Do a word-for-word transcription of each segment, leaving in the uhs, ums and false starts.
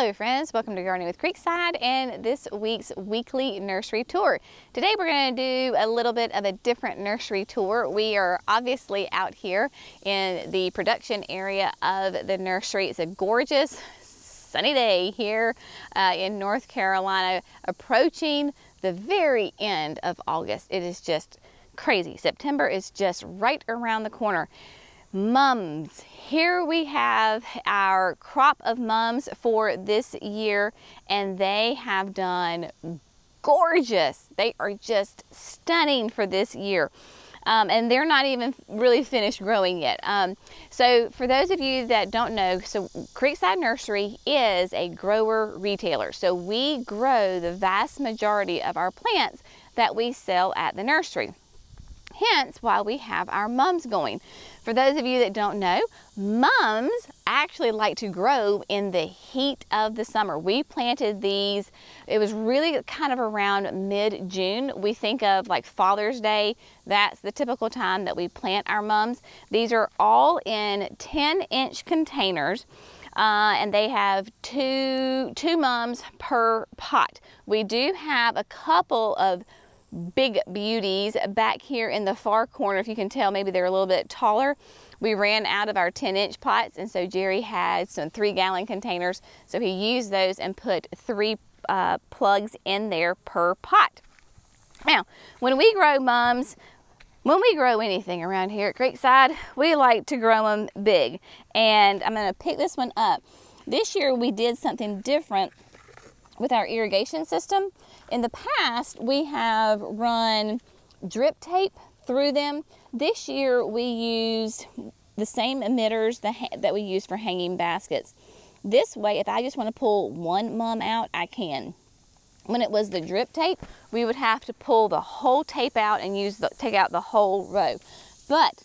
Hello friends, welcome to Gardening with Creekside and this week's weekly nursery tour. Today we're going to do a little bit of a different nursery tour. We are obviously out here in the production area of the nursery. It's a gorgeous sunny day here uh, in North Carolina, approaching the very end of August. It is just crazy. September is just right around the corner. Mums. Here we have our crop of mums for this year, and they have done gorgeous. They are just stunning for this year. Um, and they're not even really finished growing yet. Um, so for those of you that don't know, so Creekside Nursery is a grower retailer. So we grow the vast majority of our plants that we sell at the nursery. Hence why we have our mums going. For those of you that don't know, mums actually like to grow in the heat of the summer. We planted these, it was really kind of around mid-June. We think of like Father's Day, that's the typical time that we plant our mums. These are all in ten inch containers. Uh, and they have two, two mums per pot. We do have a couple of big beauties back here in the far corner. If you can tell, maybe they're a little bit taller. We ran out of our ten inch pots, and so Jerry had some three gallon containers, so he used those and put three uh, plugs in there per pot. Now when we grow mums, when we grow anything around here at Creekside, we like to grow them big. And I'm going to pick this one up. This year we did something different with our irrigation system. In the past, we have run drip tape through them. This year, we used the same emitters that we use for hanging baskets. This way, if I just want to pull one mum out, I can. When it was the drip tape, we would have to pull the whole tape out and use the, take out the whole row. But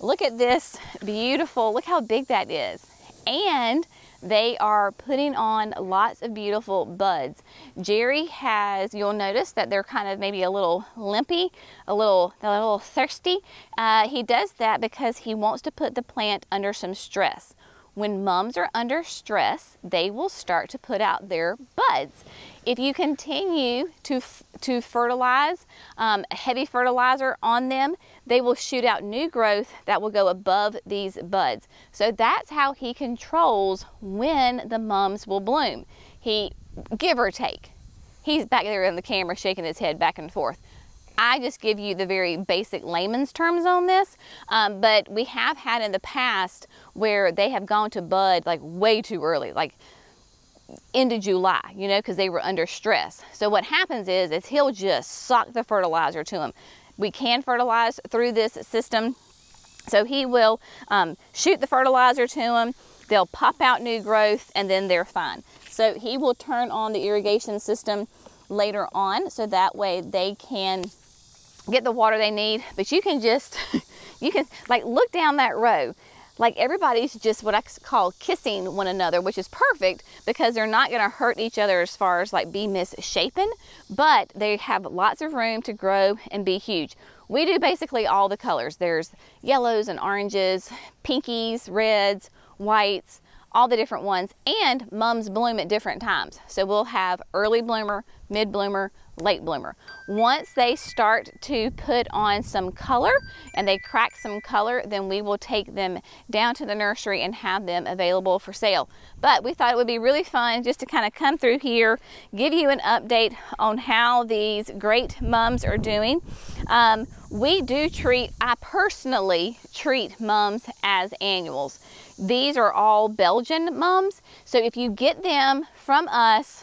look at this beautiful, look how big that is. And they are putting on lots of beautiful buds. Jerry has, you'll notice that they're kind of maybe a little limpy, a little, a little thirsty. Uh, he does that because he wants to put the plant under some stress. When mums are under stress, they will start to put out their buds. If you continue to, to fertilize, um, heavy fertilizer on them, they will shoot out new growth that will go above these buds. So that's how he controls when the mums will bloom. He, give or take, he's back there on the camera shaking his head back and forth. I just give you the very basic layman's terms on this, um, but we have had in the past where they have gone to bud like way too early, like into July, you know, because they were under stress. So what happens is, is he'll just sock the fertilizer to them. We can fertilize through this system. So he will um, shoot the fertilizer to them, they'll pop out new growth, and then they're fine. So he will turn on the irrigation system later on, so that way they can get the water they need. But you can just, you can like look down that row, like everybody's just what I call kissing one another, which is perfect because they're not going to hurt each other as far as like be misshapen, but they have lots of room to grow and be huge. We do basically all the colors. There's yellows and oranges, pinkies, reds, whites, all the different ones, and mums bloom at different times. So we'll have early bloomer, mid bloomer, late bloomer. Once they start to put on some color and they crack some color, then we will take them down to the nursery and have them available for sale. But we thought it would be really fun just to kind of come through here, give you an update on how these great mums are doing. Um, we do treat, I personally treat mums as annuals. These are all Belgian mums. So if you get them from us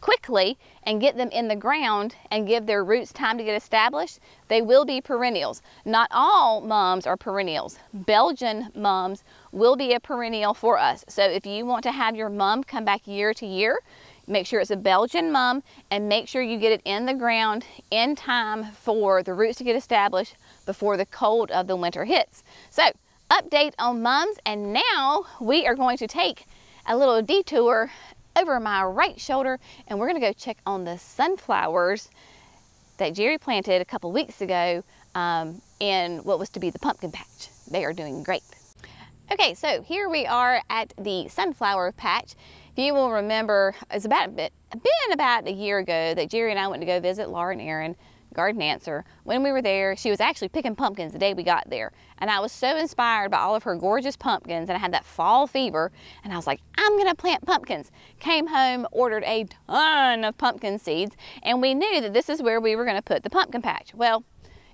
quickly and get them in the ground and give their roots time to get established, they will be perennials. Not all mums are perennials. Belgian mums will be a perennial for us. So if you want to have your mum come back year to year, make sure it's a Belgian mum and make sure you get it in the ground in time for the roots to get established before the cold of the winter hits. So update on mums, and now we are going to take a little detour over my right shoulder and we're going to go check on the sunflowers that Jerry planted a couple weeks ago um, in what was to be the pumpkin patch. They are doing great. Okay, so here we are at the sunflower patch. If you will remember, it's about a bit, been about a year ago that Jerry and I went to go visit Laura and Erin Garden Answer. When we were there, she was actually picking pumpkins the day we got there, and I was so inspired by all of her gorgeous pumpkins, and I had that fall fever, and I was like, I'm gonna plant pumpkins. Came home, ordered a ton of pumpkin seeds, and we knew that this is where we were gonna put the pumpkin patch. Well,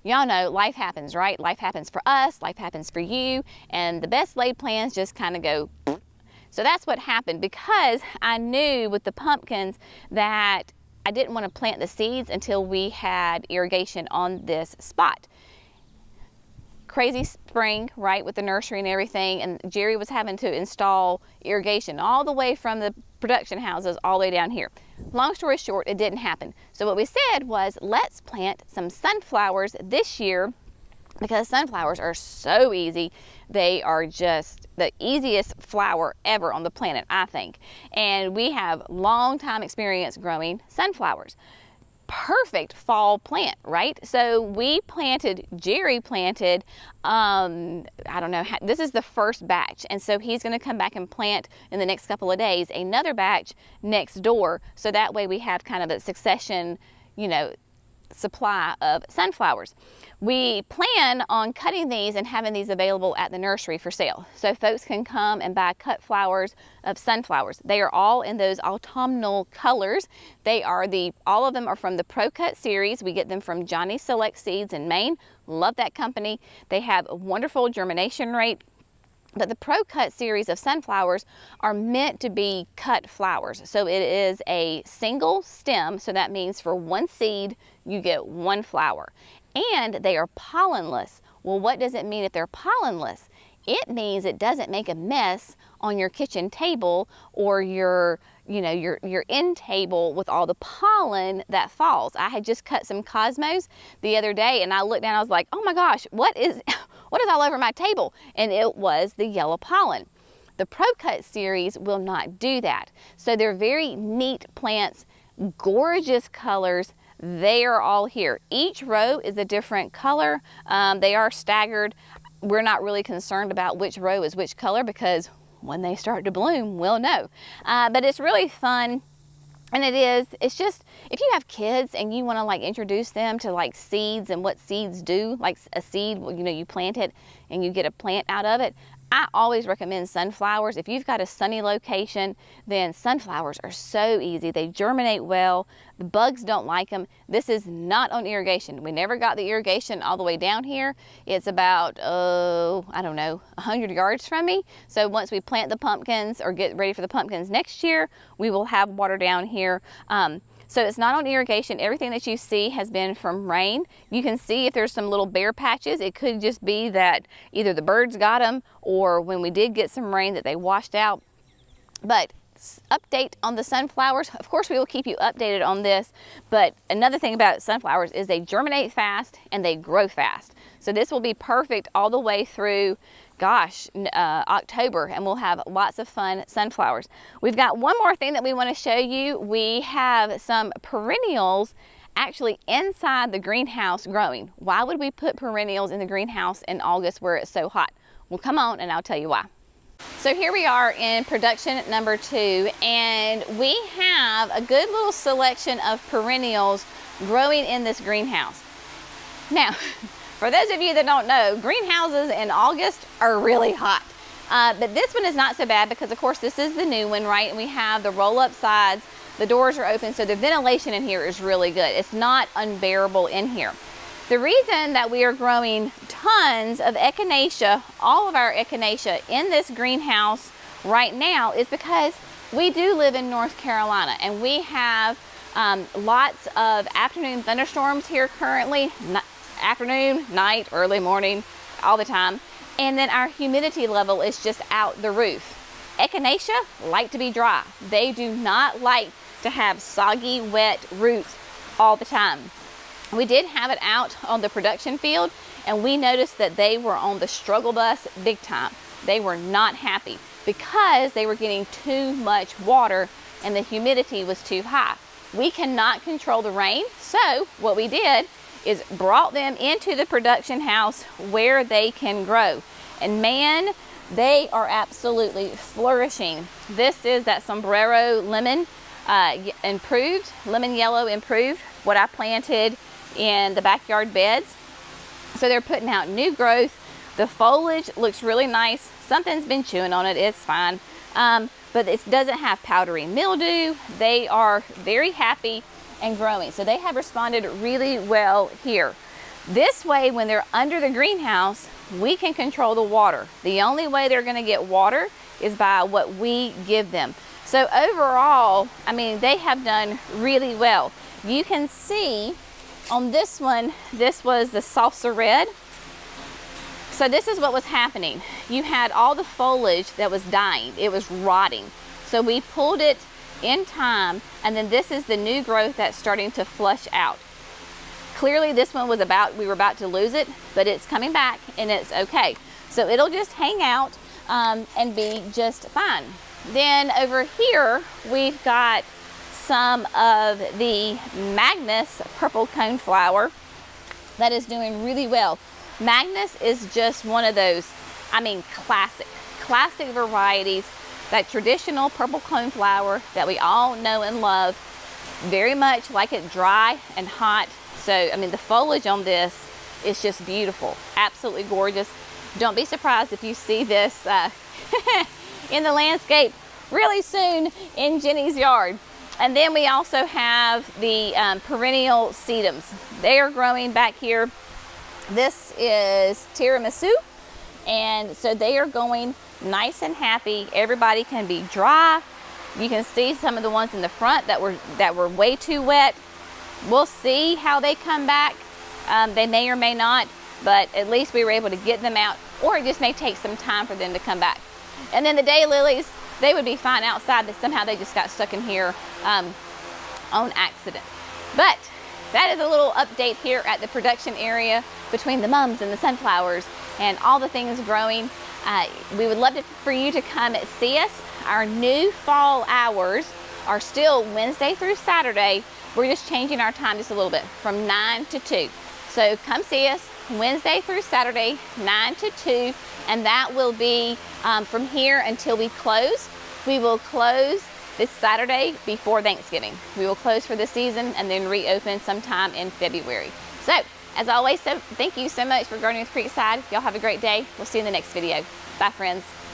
y'all know life happens, right? Life happens for us, life happens for you, and the best laid plans just kind of go. So that's what happened, because I knew with the pumpkins that I didn't want to plant the seeds until we had irrigation on this spot. Crazy spring, right, with the nursery and everything, and Jerry was having to install irrigation all the way from the production houses all the way down here. Long story short, it didn't happen. So what we said was, let's plant some sunflowers this year, because sunflowers are so easy. They are just the easiest flower ever on the planet, I think. And we have long time experience growing sunflowers. Perfect fall plant, right? So we planted, Jerry planted, um, I don't know, this is the first batch. And so he's gonna come back and plant in the next couple of days another batch next door. So that way we have kind of a succession, you know, supply of sunflowers. We plan on cutting these and having these available at the nursery for sale, so folks can come and buy cut flowers of sunflowers. They are all in those autumnal colors. They are the, all of them are from the Pro Cut series. We get them from Johnny Select Seeds in Maine. Love that company. They have a wonderful germination rate. But the Pro Cut series of sunflowers are meant to be cut flowers. So it is a single stem, so that means for one seed, you get one flower. And they are pollenless. Well, what does it mean if they're pollenless? It means it doesn't make a mess on your kitchen table or your, you know, your, your end table with all the pollen that falls. I had just cut some cosmos the other day, and I looked down, I was like, oh my gosh, what is, what is all over my table? And it was the yellow pollen. The Pro Cut series will not do that. So they're very neat plants, gorgeous colors. They are all here. Each row is a different color. Um, they are staggered. We're not really concerned about which row is which color, because when they start to bloom, we'll know. Uh, but it's really fun. And it is, it's just, if you have kids and you want to like introduce them to like seeds and what seeds do, like a seed, you know, you plant it and you get a plant out of it. I always recommend sunflowers. If you've got a sunny location, then sunflowers are so easy. They germinate well. The bugs don't like them. This is not on irrigation. We never got the irrigation all the way down here. It's about, oh, I don't know, a hundred yards from me. So once we plant the pumpkins or get ready for the pumpkins next year, we will have water down here. Um, So it's not on irrigation. Everything that you see has been from rain. You can see if there's some little bare patches. It could just be that either the birds got them, or when we did get some rain that they washed out. But update on the sunflowers. Of course, we will keep you updated on this. But another thing about sunflowers is they germinate fast and they grow fast. So this will be perfect all the way through, gosh, uh, October, and we'll have lots of fun sunflowers. We've got one more thing that we want to show you. We have some perennials actually inside the greenhouse growing. Why would we put perennials in the greenhouse in August where it's so hot? Well, come on and I'll tell you why. So here we are in production number two, and we have a good little selection of perennials growing in this greenhouse. Now, for those of you that don't know, greenhouses in August are really hot. Uh, but this one is not so bad because, of course, this is the new one, right? And we have the roll-up sides. The doors are open, so the ventilation in here is really good. It's not unbearable in here. The reason that we are growing tons of echinacea, all of our echinacea in this greenhouse right now, is because we do live in North Carolina, and we have um, lots of afternoon thunderstorms here currently. Not afternoon, night, early morning, all the time. And then our humidity level is just out the roof. Echinacea like to be dry. They do not like to have soggy, wet roots all the time. We did have it out on the production field, and we noticed that they were on the struggle bus big time. They were not happy because they were getting too much water and the humidity was too high. We cannot control the rain, so what we did is brought them into the production house where they can grow. And man, They are absolutely flourishing. This is that sombrero lemon uh, improved, lemon yellow improved, what I planted in the backyard beds. So they're putting out new growth. The foliage looks really nice. Something's been chewing on it, it's fine. Um, but it doesn't have powdery mildew. They are very happy and growing. So they have responded really well here. This way, when they're under the greenhouse, we can control the water. The only way they're gonna get water is by what we give them. So overall, I mean, they have done really well. You can see on this one, this was the salsa red. So this is what was happening. You had all the foliage that was dying, it was rotting. So we pulled it in time, and then this is the new growth that's starting to flush out. Clearly this one was about, we were about to lose it, but it's coming back and it's okay. So it'll just hang out um, and be just fine. Then over here, we've got some of the Magnus purple coneflower that is doing really well. Magnus is just one of those, I mean, classic, classic varieties, that traditional purple coneflower that we all know and love, very much like it dry and hot. So, I mean, the foliage on this is just beautiful, absolutely gorgeous. Don't be surprised if you see this uh, in the landscape really soon in Jenny's yard. And then we also have the um, perennial sedums. They are growing back here. This is tiramisu, and so they are going nice and happy. Everybody can be dry. You can see some of the ones in the front that were, that were way too wet. We'll see how they come back. Um, they may or may not, but at least we were able to get them out, or it just may take some time for them to come back. And then the daylilies, they would be fine outside, but somehow they just got stuck in here um, on accident. But that is a little update here at the production area between the mums and the sunflowers and all the things growing. Uh, we would love to, for you to come and see us. Our new fall hours are still Wednesday through Saturday. We're just changing our time just a little bit from nine to two. So come see us Wednesday through Saturday, nine to two, and that will be um, from here until we close. We will close this Saturday before Thanksgiving. We will close for the season and then reopen sometime in February. So, as always, so thank you so much for gardening with Creekside. Y'all have a great day. We'll see you in the next video. Bye, friends.